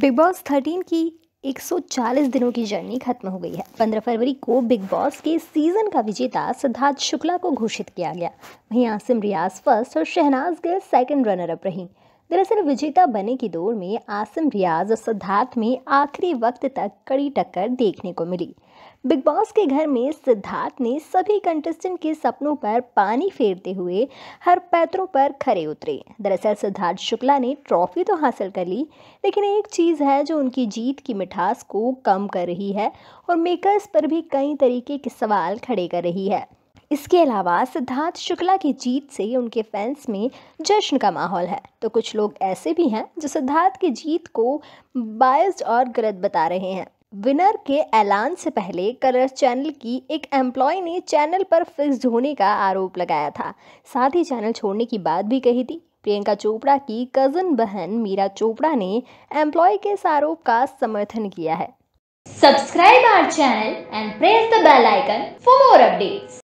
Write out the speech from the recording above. Big boss 13 की 140 दिनों की जर्नी खत्म हो गई है। 15 फरवरी को बिग बॉस के सीज़न का विजेता सिद्धार्थ शुक्ला को घोषित किया गया। वहीं आसिम रियाज़ फर्स्ट और शहनाज गिल सेकंड रनरअप रहीं। दरअसल विजेता बने की दौड़ में आसिम रियाज़ और सिद्धार्थ में आखिरी वक्त तक कड़ी टक्कर देखने को मिली। बिग बॉस के घर में सिद्धार्थ ने सभी कंटेस्टेंट के सपनों पर पानी फेरते हुए हर पैतरों पर खरे उतरे। दरअसल सिद्धार्थ शुक्ला ने ट्रॉफी तो हासिल कर ली, लेकिन एक चीज़ है जो उनकी जीत की मिठास को कम कर रही है और मेकर्स पर भी कई तरीके के सवाल खड़े कर रही है। इसके अलावा सिद्धार्थ शुक्ला की जीत से उनके फैंस में जश्न का माहौल है, तो कुछ लोग ऐसे भी हैं जो सिद्धार्थ की जीत को बायस्ड और गलत बता रहे हैं। विनर के ऐलान से पहले कलर्स चैनल की एक एम्प्लॉय ने चैनल पर फिक्स्ड होने का आरोप लगाया था, साथ ही चैनल छोड़ने की बात भी कही थी। प्रियंका चोपड़ा की कज़न बहन मीरा चोपड़ा ने एम्प्लॉय के इस आरोप का समर्थन किया है। Subscribe our channel and press the bell icon for more updates.